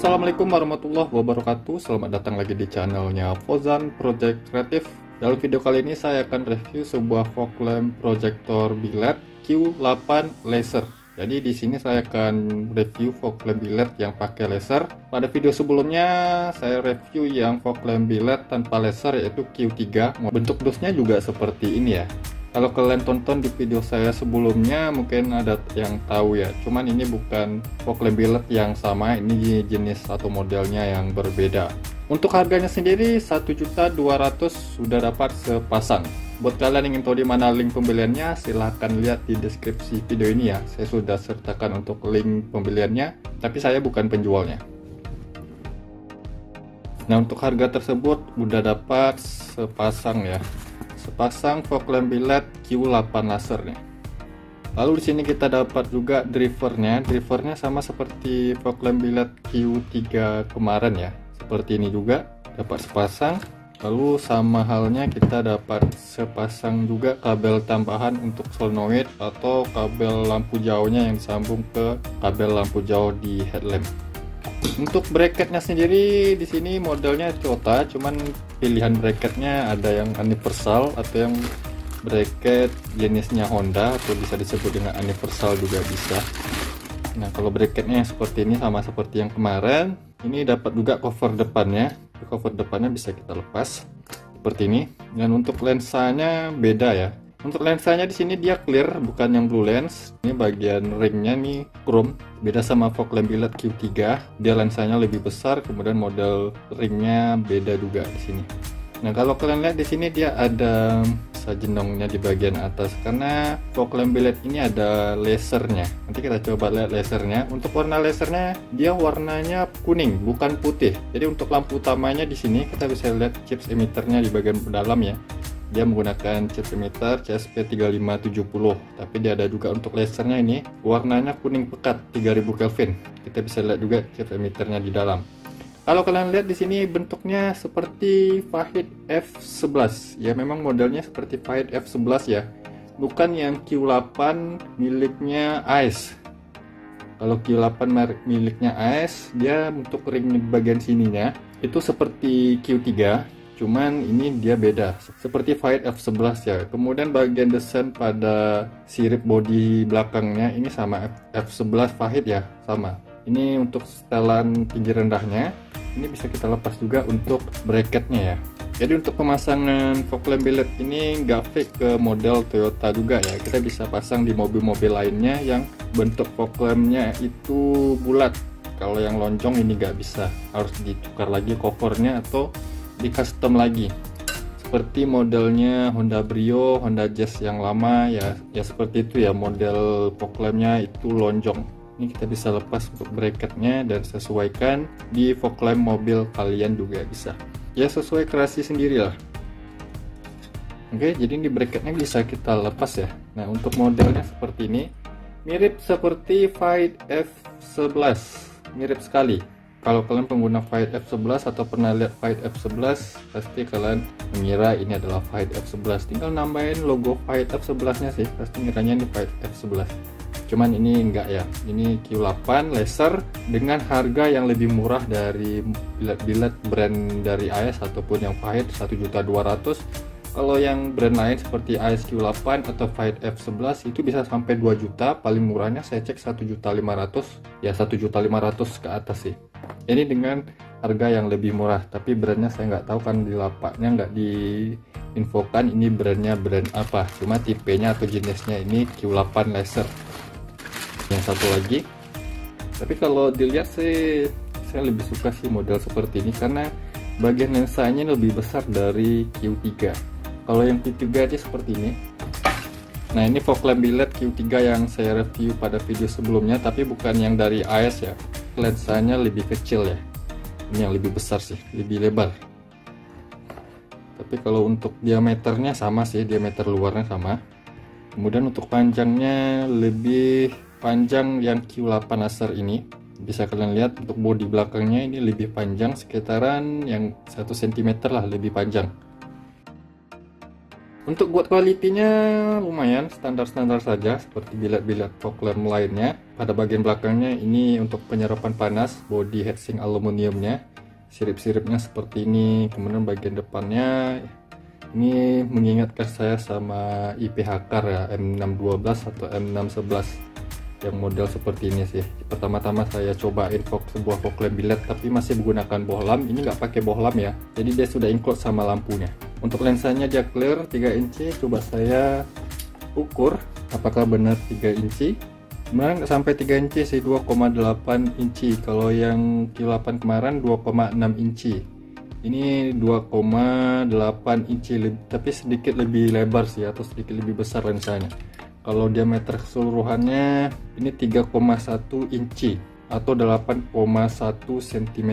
Assalamualaikum warahmatullahi wabarakatuh. Selamat datang lagi di channelnya Fauzan Project Creative. Dalam video kali ini saya akan review sebuah Foglamp projector BiLED Q8 laser. Jadi di sini saya akan review Foglamp BiLED yang pakai laser. Pada video sebelumnya saya review yang Foglamp BiLED tanpa laser yaitu Q3. Bentuk dusnya juga seperti ini ya. Kalau kalian tonton di video saya sebelumnya mungkin ada yang tahu ya, cuman ini bukan Foglamp BiLED yang sama, ini jenis atau modelnya yang berbeda. Untuk harganya sendiri 1.200.000 sudah dapat sepasang. Buat kalian yang ingin tahu di mana link pembeliannya, silahkan lihat di deskripsi video ini ya, saya sudah sertakan untuk link pembeliannya, tapi saya bukan penjualnya. Nah untuk harga tersebut udah dapat sepasang ya. Sepasang Foglamp BiLED Q8 laser nih. Lalu di sini kita dapat juga drivernya. Drivernya sama seperti Foglamp BiLED Q3 kemarin ya. Seperti ini juga dapat sepasang. Lalu sama halnya kita dapat sepasang juga kabel tambahan untuk solenoid atau kabel lampu jauhnya yang sambung ke kabel lampu jauh di headlamp. Untuk bracketnya sendiri di sini modelnya Chota, cuman pilihan bracketnya ada yang universal atau yang bracket jenisnya Honda atau bisa disebut dengan universal juga bisa. Nah kalau bracketnya seperti ini sama seperti yang kemarin, ini dapat juga cover depannya. Cover depannya bisa kita lepas seperti ini. Dan untuk lensanya beda ya. Untuk lensanya di sini dia clear, bukan yang blue lens. Ini bagian ringnya nih chrome. Beda sama Foglamp BiLED Q3, dia lensanya lebih besar, kemudian model ringnya beda juga di sini. Nah kalau kalian lihat di sini dia ada jenongnya di bagian atas karena Foglamp BiLED ini ada lasernya. Nanti kita coba lihat lasernya. Untuk warna lasernya dia warnanya kuning bukan putih. Jadi untuk lampu utamanya di sini kita bisa lihat chips emitternya di bagian dalam ya. Dia menggunakan chip emitter CSP 3570, tapi dia ada juga untuk lasernya ini warnanya kuning pekat 3000 Kelvin. Kita bisa lihat juga chip emitternya di dalam. Kalau kalian lihat di sini bentuknya seperti Vahid F11. Ya memang modelnya seperti Vahid F11 ya. Bukan yang Q8 miliknya AES. Kalau Q8 miliknya AES dia untuk ring di bagian sininya itu seperti Q3. Cuman ini dia beda, seperti Vahid F11 ya. Kemudian bagian desain pada sirip body belakangnya ini sama F11 Vahid ya, sama. Ini untuk setelan tinggi rendahnya, ini bisa kita lepas juga untuk bracketnya ya. Jadi untuk pemasangan Foglamp BiLED ini nggak fix ke model Toyota juga ya. Kita bisa pasang di mobil-mobil lainnya yang bentuk Foglampnya itu bulat. Kalau yang lonjong ini nggak bisa, harus ditukar lagi covernya atau di custom lagi seperti modelnya Honda Brio, Honda Jazz yang lama ya, seperti itu ya. Model Foglampnya itu lonjong, ini kita bisa lepas untuk bracketnya dan sesuaikan di Foglamp mobil kalian juga bisa ya, sesuai kreasi sendirilah. Oke, jadi di bracketnya bisa kita lepas ya. Nah untuk modelnya seperti ini, mirip seperti Vahid F11, mirip sekali. Kalau kalian pengguna Vahid F11 atau pernah lihat Vahid F11, pasti kalian mengira ini adalah Vahid F11. Tinggal nambahin logo Vahid F11-nya sih, pasti ngiranya ini Vahid F11. Cuman ini enggak ya, ini Q8 laser dengan harga yang lebih murah dari BiLED brand dari AES ataupun yang Vahid 1.200.000. Kalau yang brand lain seperti AES Q8 atau Vahid F11 itu bisa sampai 2 juta, paling murahnya saya cek 1.500.000 ya, 1.500.000 ke atas sih. Ini dengan harga yang lebih murah, tapi brandnya saya nggak tahu kan, di lapaknya nggak diinfokan ini brandnya brand apa, cuma tipenya atau jenisnya ini Q8 laser. Yang satu lagi, tapi kalau dilihat sih saya lebih suka sih model seperti ini karena bagian lensanya lebih besar dari Q3. Kalau yang Q3 dia seperti ini. Nah ini Foglamp BiLED Q3 yang saya review pada video sebelumnya, tapi bukan yang dari AES ya. Lensanya lebih kecil ya, ini yang lebih besar sih, lebih lebar. Tapi kalau untuk diameternya sama sih, diameter luarnya sama. Kemudian untuk panjangnya lebih panjang yang Q8 laser ini, bisa kalian lihat untuk bodi belakangnya ini lebih panjang, sekitaran yang 1 cm lah lebih panjang. Untuk buat kualitinya lumayan standar-standar saja seperti bilet-bilet Foglamp lainnya. Pada bagian belakangnya ini untuk penyerapan panas, body heatsink aluminiumnya, sirip-siripnya seperti ini. Kemudian bagian depannya ini mengingatkan saya sama IPHKR ya, M612 atau M611 yang model seperti ini sih. Pertama-tama saya cobain sebuah Foglamp bilet tapi masih menggunakan bohlam. Ini nggak pakai bohlam ya, jadi dia sudah include sama lampunya. Untuk lensanya dia clear 3 inci, coba saya ukur apakah benar 3 inci. Kemarin nggak sampai 3 inci sih, 2,8 inci. Kalau yang Q8 kemarin 2,6 inci, ini 2,8 inci tapi sedikit lebih lebar sih atau sedikit lebih besar lensanya. Kalau diameter keseluruhannya ini 3,1 inci atau 8,1 cm.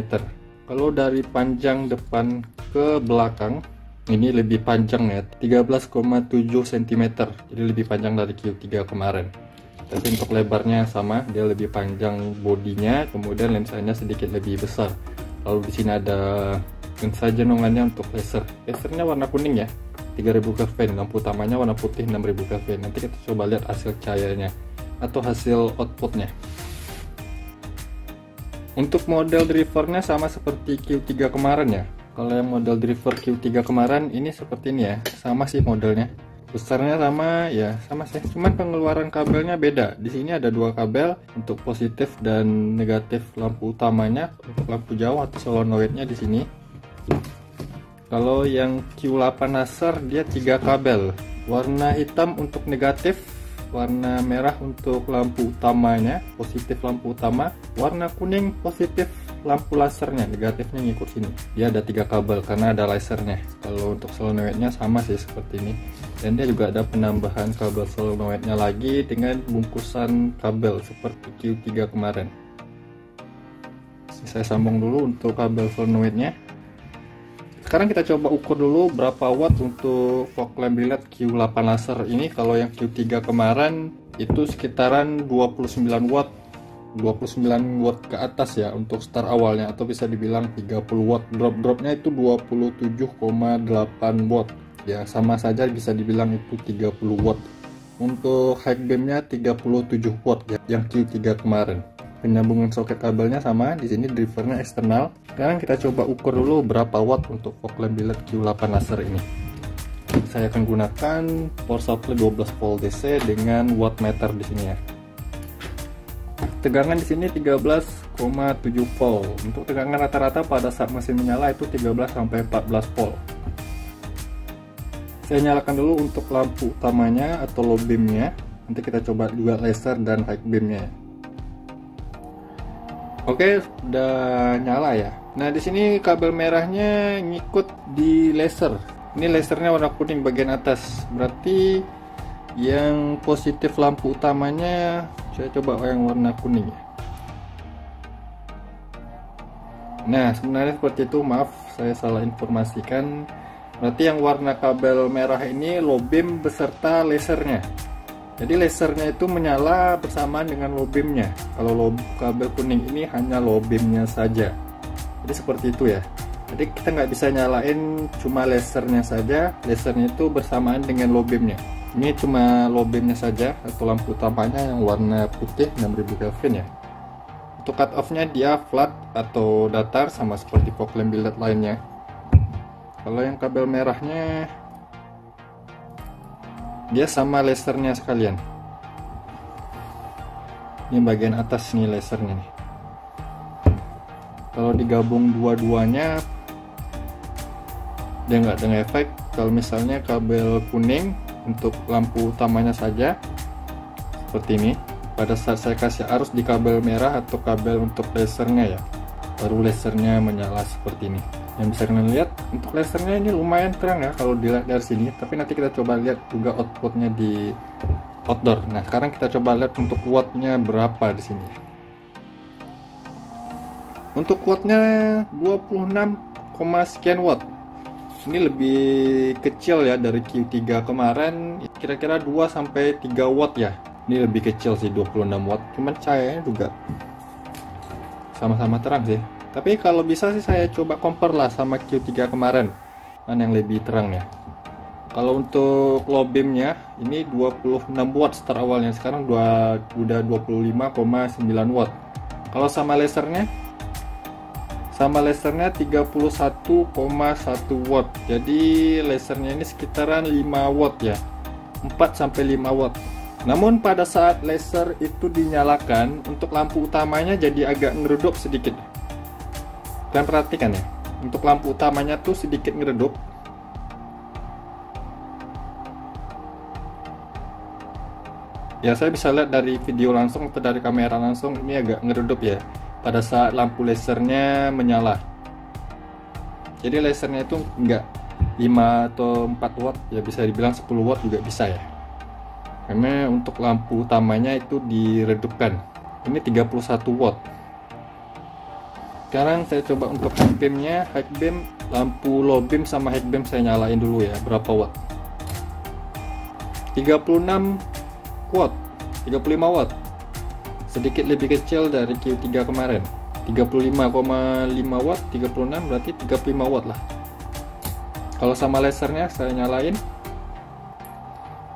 Kalau dari panjang depan ke belakang ini lebih panjang ya, 13,7 cm, jadi lebih panjang dari Q3 kemarin. Tapi untuk lebarnya sama, dia lebih panjang bodinya, kemudian lensanya sedikit lebih besar. Lalu di sini ada lensa jenongannya untuk laser, lasernya warna kuning ya, 3000 kelvin, lampu utamanya warna putih 6000 kelvin. Nanti kita coba lihat hasil cahayanya atau hasil outputnya. Untuk model drivernya sama seperti Q3 kemarin ya. Kalau yang model driver Q3 kemarin ini seperti ini ya, sama sih modelnya, besarnya sama ya, sama sih, cuman pengeluaran kabelnya beda. Di sini ada 2 kabel untuk positif dan negatif lampu utamanya, untuk lampu jauh atau solenoidnya di sini. Kalau yang Q8 laser dia 3 kabel, warna hitam untuk negatif, warna merah untuk lampu utamanya, positif lampu utama, warna kuning positif lampu lasernya, negatifnya ngikut sini. Dia ada 3 kabel karena ada lasernya. Kalau untuk solenoidnya sama sih seperti ini, dan dia juga ada penambahan kabel solenoidnya lagi dengan bungkusan kabel seperti Q3 kemarin. Saya sambung dulu untuk kabel solenoidnya. Sekarang kita coba ukur dulu berapa watt untuk Foglamp BiLED Q8 laser ini. Kalau yang Q3 kemarin itu sekitaran 29 watt ke atas ya untuk start awalnya, atau bisa dibilang 30 watt. Drop-dropnya itu 27,8 watt ya, sama saja bisa dibilang itu 30 watt. Untuk high beamnya 37 watt ya, yang Q3 kemarin. Penyambungan soket kabelnya sama, di sini drivernya eksternal. Sekarang kita coba ukur dulu berapa watt untuk Foglamp BiLED Q8 laser ini. Saya akan gunakan power supply 12 volt DC dengan wattmeter di sini ya. Tegangan di sini 13,7 volt. Untuk tegangan rata-rata pada saat mesin menyala itu 13 sampai 14 volt. Saya nyalakan dulu untuk lampu utamanya atau low beamnya. Nanti kita coba juga laser dan high beamnya. Oke, udah nyala ya. Nah, di sini kabel merahnya ngikut di laser. Ini lasernya warna kuning bagian atas. Berarti yang positif lampu utamanya saya coba yang warna kuning ya. Nah, sebenarnya seperti itu, maaf saya salah informasikan. Berarti yang warna kabel merah ini low beam beserta lasernya. Jadi lasernya itu menyala bersamaan dengan low beamnya. Kalau kabel kuning ini hanya low beamnya saja. Jadi seperti itu ya. Jadi kita nggak bisa nyalain cuma lasernya saja. Lasernya itu bersamaan dengan low beamnya. Ini cuma low beamnya saja atau lampu utamanya yang warna putih 6000 Kelvin ya. Untuk cut off-nya dia flat atau datar sama seperti Foglamp BiLED lainnya. Kalau yang kabel merahnya dia sama lasernya sekalian. Ini bagian atas nih lasernya nih. Kalau digabung dua-duanya dia nggak ada efek. Kalau misalnya kabel kuning untuk lampu utamanya saja seperti ini, pada saat saya kasih arus di kabel merah atau kabel untuk lasernya ya, baru lasernya menyala seperti ini. Yang bisa kalian lihat untuk lasernya ini lumayan terang ya kalau dilihat dari sini, tapi nanti kita coba lihat juga outputnya di outdoor. Nah, sekarang kita coba lihat untuk wattnya berapa di sini. Untuk wattnya 26,sekian watt. Ini lebih kecil ya dari Q3 kemarin, kira-kira 2-3 watt ya. Ini lebih kecil sih, 26 watt, cuman cahayanya juga sama-sama terang sih. Tapi kalau bisa sih saya coba compare lah sama Q3 kemarin, mana yang lebih terang ya. Kalau untuk low beamnya ini 26 watt start awalnya, sekarang udah 25,9 watt. Kalau sama lasernya 31,1 watt. Jadi lasernya ini sekitaran 5 watt ya, 4 sampai 5 watt. Namun pada saat laser itu dinyalakan, untuk lampu utamanya jadi agak ngeredup sedikit. Kalian perhatikan ya, untuk lampu utamanya tuh sedikit ngeredup. Ya, saya bisa lihat dari video langsung atau dari kamera langsung, ini agak ngeredup ya pada saat lampu lasernya menyala. Jadi lasernya itu enggak 5 atau 4 watt ya, bisa dibilang 10 watt juga bisa ya, karena untuk lampu utamanya itu diredupkan. Ini 31 watt. Sekarang saya coba untuk high beamnya. High beam, lampu low beam sama high beam saya nyalain dulu ya, berapa watt. 35 watt, sedikit lebih kecil dari Q3 kemarin, 35,5 watt. 36 berarti 35 watt lah. Kalau sama lasernya saya nyalain,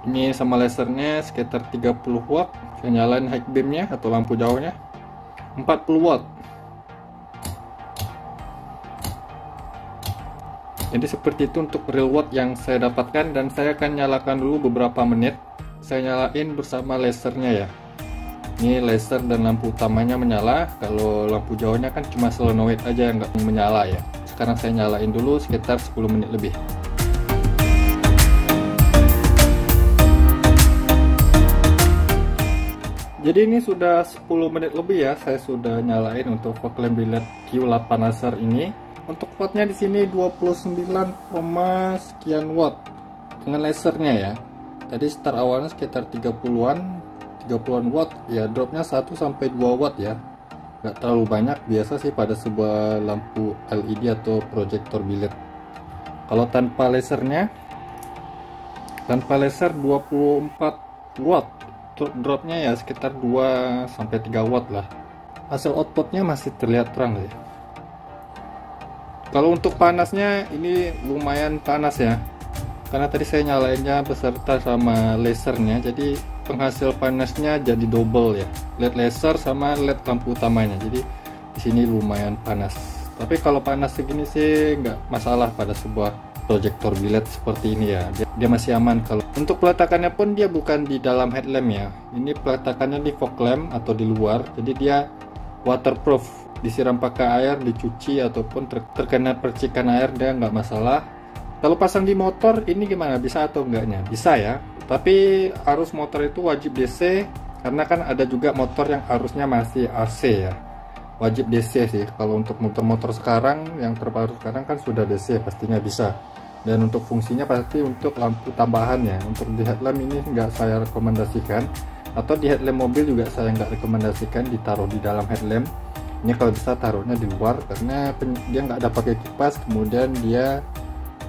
ini sama lasernya sekitar 30 watt. Saya nyalain high beamnya atau lampu jauhnya 40 watt. Jadi seperti itu untuk real watt yang saya dapatkan, dan saya akan nyalakan dulu beberapa menit. Saya nyalain bersama lasernya ya. Ini laser dan lampu utamanya menyala. Kalau lampu jauhnya kan cuma solenoid aja yang nggak menyala ya. Sekarang saya nyalain dulu sekitar 10 menit lebih. Jadi ini sudah 10 menit lebih ya, saya sudah nyalain untuk Foglamp BiLED Q8 Laser ini. Untuk wattnya di sini 29 sekian watt dengan lasernya ya. Tadi start awalnya sekitar 30-an watt ya, dropnya 1 sampai 2 watt ya, nggak terlalu banyak, biasa sih pada sebuah lampu LED atau proyektor bilet. Kalau tanpa laser 24 watt, dropnya ya sekitar 2 sampai 3 watt lah. Hasil outputnya masih terlihat terang ya. Kalau untuk panasnya ini lumayan panas ya, karena tadi saya nyalainnya beserta sama lasernya, jadi penghasil panasnya jadi double ya, LED laser sama LED lampu utamanya. Jadi di sini lumayan panas, tapi kalau panas segini sih nggak masalah pada sebuah proyektor bilet seperti ini ya, dia masih aman. Kalau untuk peletakannya pun dia bukan di dalam headlamp ya, ini peletakannya di fog lamp atau di luar, jadi dia waterproof, disiram pakai air, dicuci ataupun terkena percikan air dia nggak masalah. Kalau pasang di motor ini gimana, bisa atau enggaknya? Bisa ya, tapi arus motor itu wajib DC, karena kan ada juga motor yang arusnya masih AC ya, wajib DC sih. Kalau untuk motor-motor sekarang yang terbaru sekarang kan sudah DC, pastinya bisa. Dan untuk fungsinya pasti untuk lampu tambahan ya, untuk di headlamp ini nggak saya rekomendasikan, atau di headlamp mobil juga saya nggak rekomendasikan ditaruh di dalam headlamp. Ini kalau bisa taruhnya di luar, karena dia nggak ada pakai kipas, kemudian dia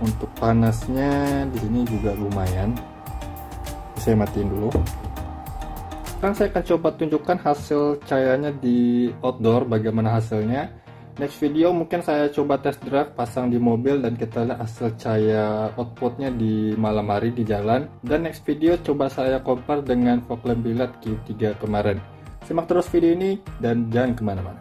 untuk panasnya di sini juga lumayan. Saya matiin dulu. Sekarang saya akan coba tunjukkan hasil cahayanya di outdoor, bagaimana hasilnya. Next video mungkin saya coba test drive, pasang di mobil, dan kita lihat hasil cahaya outputnya di malam hari di jalan. Dan next video coba saya compare dengan Foglamp BiLED Q3 kemarin. Simak terus video ini dan jangan kemana-mana.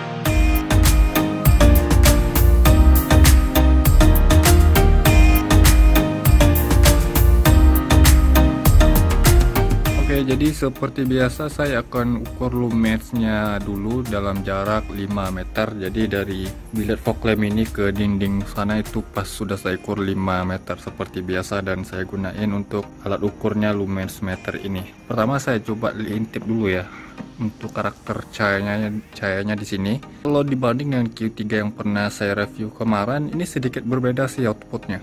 Jadi seperti biasa saya akan ukur lumetnya dulu dalam jarak 5 meter. Jadi dari bilet Foglamp ini ke dinding sana itu pas sudah saya ukur 5 meter seperti biasa, dan saya gunain untuk alat ukurnya lumensmeter ini. Pertama saya coba intip dulu ya untuk karakter cahayanya di sini. Kalau dibanding dengan Q3 yang pernah saya review kemarin, ini sedikit berbeda sih outputnya.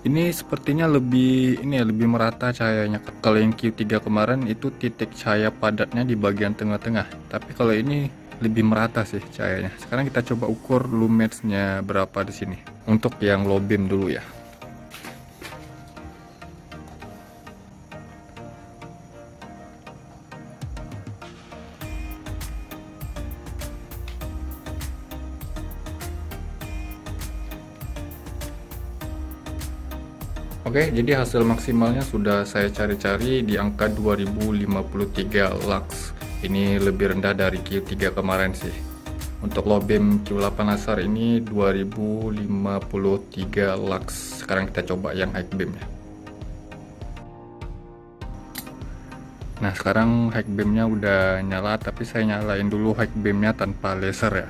Ini sepertinya lebih merata cahayanya. Kalau yang Q3 kemarin itu titik cahaya padatnya di bagian tengah-tengah, tapi kalau ini lebih merata sih cahayanya. Sekarang kita coba ukur lumensnya berapa di sini. Untuk yang low beam dulu ya. Oke, jadi hasil maksimalnya sudah saya cari-cari di angka 2053 lux. Ini lebih rendah dari Q3 kemarin sih. Untuk low beam Q8 laser ini 2053 lux. Sekarang kita coba yang high beamnya. Nah, sekarang high beamnya udah nyala, tapi saya nyalain dulu high beamnya tanpa laser ya.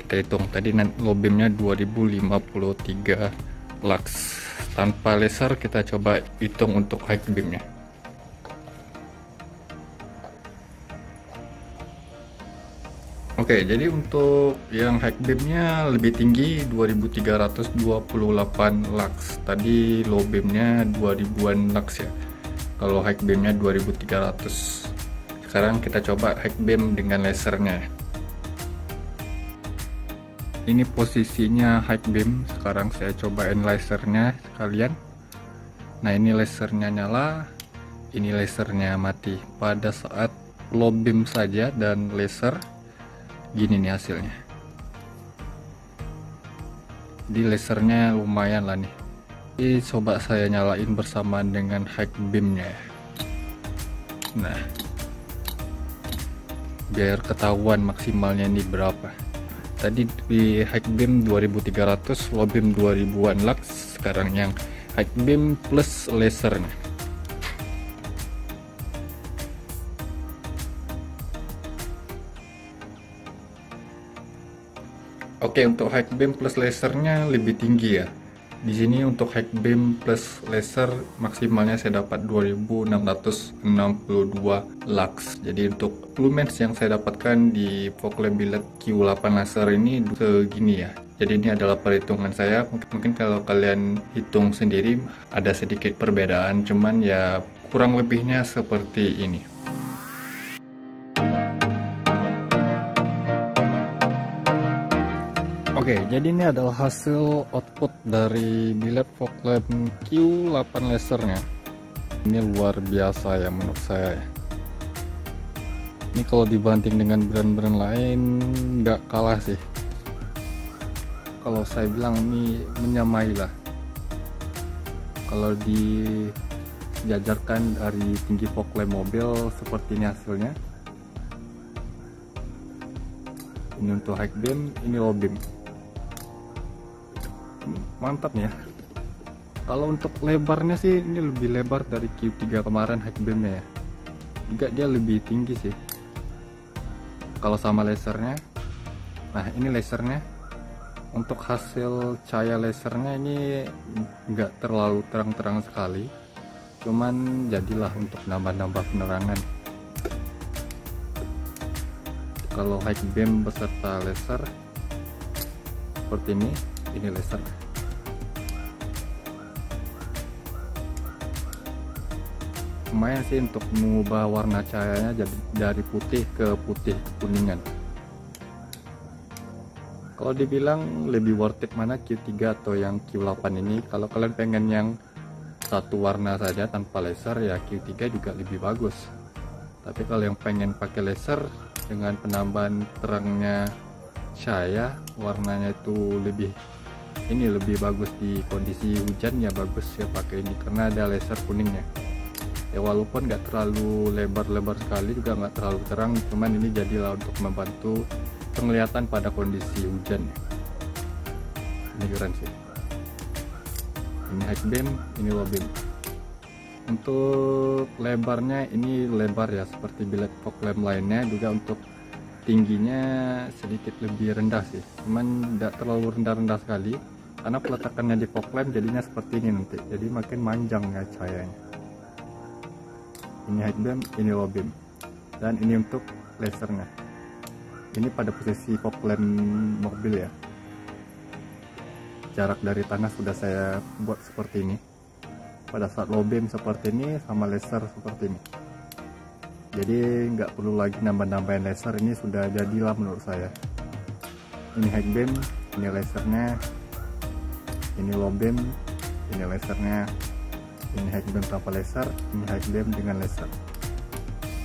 Kita hitung tadi low beamnya 2053 lux. Tanpa laser kita coba hitung untuk high beamnya. Oke, jadi untuk yang high beamnya lebih tinggi 2328 lux. Tadi low beamnya 2000-an lux ya. Kalau high beamnya 2300. Sekarang kita coba high beam dengan lasernya. Ini posisinya high beam. Sekarang saya cobain lasernya sekalian. Nah, ini lasernya nyala, ini lasernya mati. Pada saat low beam saja dan laser, gini nih hasilnya. Di lasernya lumayan lah nih. Ini coba saya nyalain bersamaan dengan high beamnya. Nah, biar ketahuan maksimalnya ini berapa. Tadi di high beam 2300, low beam 2000-an lux. Sekarang yang high beam plus laser. Oke, untuk high beam plus lasernya lebih tinggi ya. Di sini untuk high beam plus laser maksimalnya saya dapat 2662 lux. Jadi untuk lumens yang saya dapatkan di Foglamp BiLED Q8 laser ini segini ya. Jadi ini adalah perhitungan saya. Mungkin kalau kalian hitung sendiri ada sedikit perbedaan, cuman ya kurang lebihnya seperti ini. Oke, jadi ini adalah hasil output dari BiLED Foglamp Q8 lasernya. Ini luar biasa ya menurut saya. Ini kalau dibanding dengan brand-brand lain nggak kalah sih. Kalau saya bilang ini menyamai lah. Kalau dijajarkan dari tinggi Foglamp mobil seperti ini hasilnya. Ini untuk high beam, ini low beam. Mantap ya. Kalau untuk lebarnya sih ini lebih lebar dari Q3 kemarin high beamnya ya. Juga dia lebih tinggi sih kalau sama lasernya. Nah, ini lasernya. Untuk hasil cahaya lasernya ini nggak terlalu terang-terang sekali, cuman jadilah untuk nambah-nambah penerangan. Kalau high beam beserta laser seperti ini. Ini laser. Lumayan sih untuk mengubah warna cahayanya jadi dari putih ke putih kuningan. Kalau dibilang lebih worth it mana Q3 atau yang Q8 ini, kalau kalian pengen yang satu warna saja tanpa laser ya Q3 juga lebih bagus. Tapi kalau yang pengen pakai laser dengan penambahan terangnya cahaya, warnanya itu lebih bagus di kondisi hujan ya, bagus ya pakai ini karena ada laser kuningnya ya. Walaupun nggak terlalu lebar-lebar sekali, juga nggak terlalu terang, cuman ini jadilah untuk membantu penglihatan pada kondisi hujan ya. Ini keren sih. Ini high beam, ini low beam. Untuk lebarnya ini lebar ya seperti BiLED Foglamp lainnya. Juga untuk tingginya sedikit lebih rendah sih, cuman tidak terlalu rendah-rendah sekali karena peletakannya di Foglamp jadinya seperti ini nanti, jadi makin manjang ya cahayanya. Ini high beam, ini low beam, dan ini untuk lasernya. Ini pada posisi Foglamp mobil ya. Jarak dari tanah sudah saya buat seperti ini. Pada saat low beam seperti ini sama laser seperti ini. Jadi nggak perlu lagi nambah-nambahin laser, ini sudah jadilah menurut saya. Ini high beam, ini lasernya. Ini low beam, ini lasernya. Ini high beam tanpa laser, ini high beam dengan laser.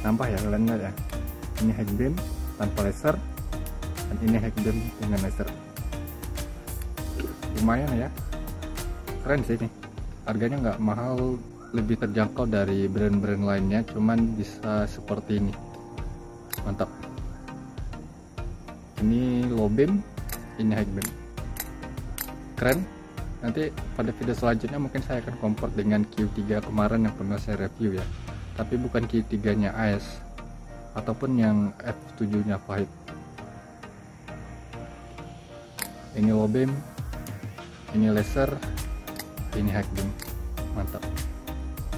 Nambah ya kalian lihat ya. Ini high beam tanpa laser, dan ini high beam dengan laser. Lumayan ya, keren sih ini. harganya nggak mahal, lebih terjangkau dari brand-brand lainnya, cuman bisa seperti ini. Mantap. Ini low beam, ini high beam. Keren. Nanti pada video selanjutnya mungkin saya akan compare dengan Q3 kemarin yang pernah saya review ya, tapi bukan Q3 nya AES ataupun yang F7 nya Vahid. Ini low beam, ini laser, ini high beam. Mantap.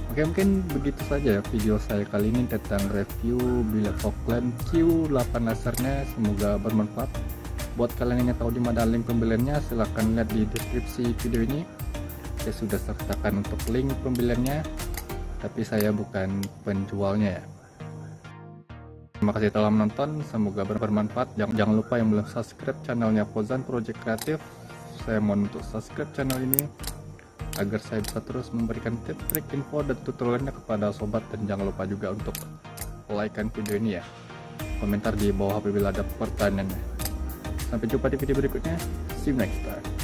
Oke, mungkin begitu saja ya video saya kali ini tentang review BiLED Foglamp Q8 lasernya. Semoga bermanfaat. Buat kalian yang tahu di mana link pembeliannya, silahkan lihat di deskripsi video ini. Saya sudah sertakan untuk link pembeliannya, tapi saya bukan penjualnya ya. Terima kasih telah menonton, semoga bermanfaat. Jangan lupa yang belum subscribe channelnya Fauzan Project Creative, saya mohon untuk subscribe channel ini agar saya bisa terus memberikan tips, trik, info, dan tutorialnya kepada sobat. Dan jangan lupa juga untuk like-kan video ini ya, komentar di bawah apabila ada pertanyaan. Sampai jumpa di video berikutnya, see you next time.